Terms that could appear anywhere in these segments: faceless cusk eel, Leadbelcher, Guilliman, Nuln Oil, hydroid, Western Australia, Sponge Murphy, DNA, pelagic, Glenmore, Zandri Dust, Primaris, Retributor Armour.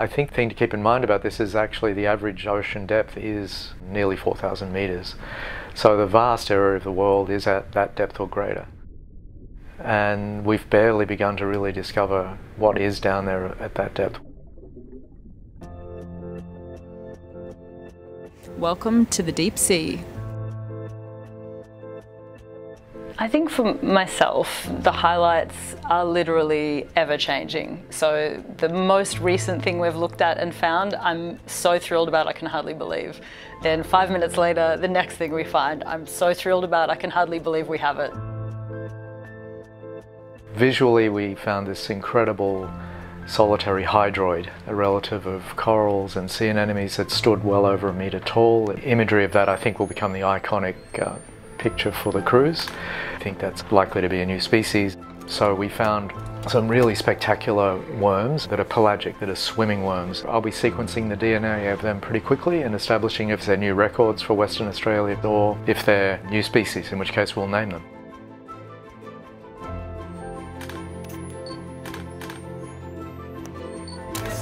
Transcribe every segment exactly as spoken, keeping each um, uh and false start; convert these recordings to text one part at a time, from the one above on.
I think the thing to keep in mind about this is actually the average ocean depth is nearly four thousand metres. So the vast area of the world is at that depth or greater. And we've barely begun to really discover what is down there at that depth. Welcome to the deep sea. I think for myself, the highlights are literally ever-changing. So the most recent thing we've looked at and found, I'm so thrilled about, I can hardly believe. Then five minutes later, the next thing we find, I'm so thrilled about, I can hardly believe we have it. Visually, we found this incredible solitary hydroid, a relative of corals and sea anemones that stood well over a metre tall. The imagery of that, I think, will become the iconic uh, picture for the cruise. I think that's likely to be a new species. So we found some really spectacular worms that are pelagic, that are swimming worms. I'll be sequencing the D N A of them pretty quickly and establishing if they're new records for Western Australia or if they're new species, in which case we'll name them.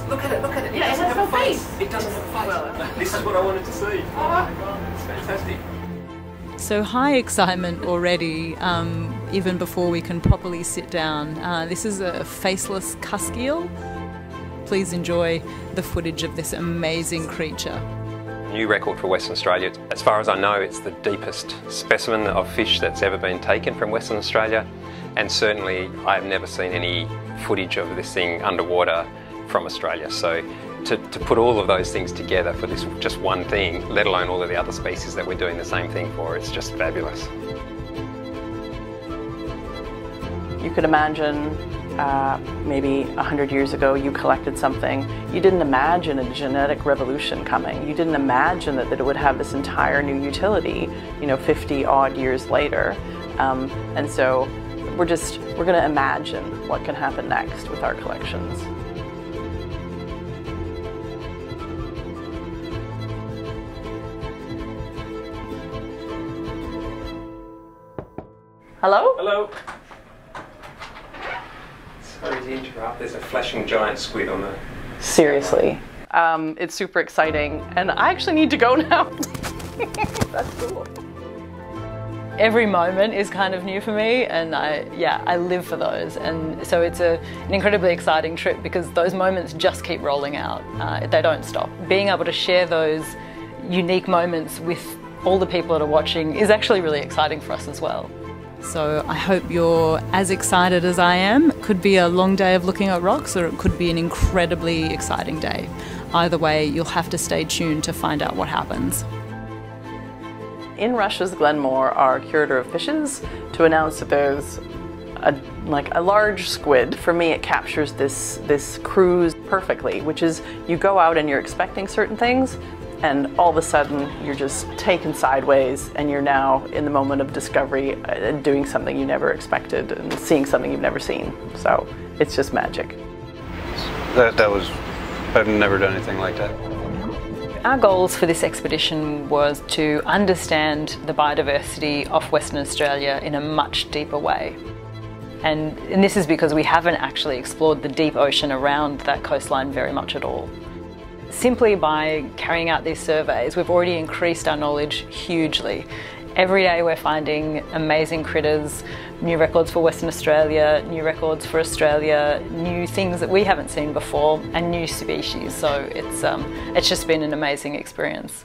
Look at it, look at it. It yeah, doesn't it have a face. face. It doesn't have a face. This is what I wanted to see. Oh my God, it's fantastic. So high excitement already, um, even before we can properly sit down. Uh, this is a faceless cusk eel. Please enjoy the footage of this amazing creature. New record for Western Australia. As far as I know, it's the deepest specimen of fish that's ever been taken from Western Australia. And certainly I've never seen any footage of this thing underwater from Australia. So to, to put all of those things together for this just one thing, let alone all of the other species that we're doing the same thing for, it's just fabulous. You could imagine uh, maybe a hundred years ago you collected something. You didn't imagine a genetic revolution coming. You didn't imagine that, that it would have this entire new utility, you know, fifty odd years later. Um, and so we're just, we're going to imagine what can happen next with our collections. Hello? Hello. Sorry to interrupt, there's a flashing giant squid on the... Seriously. Um, it's super exciting, and I actually need to go now. That's cool. Every moment is kind of new for me, and I, yeah, I live for those. And so it's a, an incredibly exciting trip because those moments just keep rolling out. Uh, they don't stop. Being able to share those unique moments with all the people that are watching is actually really exciting for us as well. So I hope you're as excited as I am. It could be a long day of looking at rocks, or it could be an incredibly exciting day. Either way, you'll have to stay tuned to find out what happens. In Russia's Glenmore, our curator of fishes, to announce that there's a, like a large squid. For me, it captures this, this cruise perfectly, which is you go out and you're expecting certain things, and all of a sudden you're just taken sideways and you're now in the moment of discovery and doing something you never expected and seeing something you've never seen. So it's just magic. That, that was, I've never done anything like that. Our goals for this expedition was to understand the biodiversity of Western Australia in a much deeper way. And, and this is because we haven't actually explored the deep ocean around that coastline very much at all. Simply by carrying out these surveys, we've already increased our knowledge hugely. Every day we're finding amazing critters, new records for Western Australia, new records for Australia, new things that we haven't seen before, and new species. So it's, um, it's just been an amazing experience.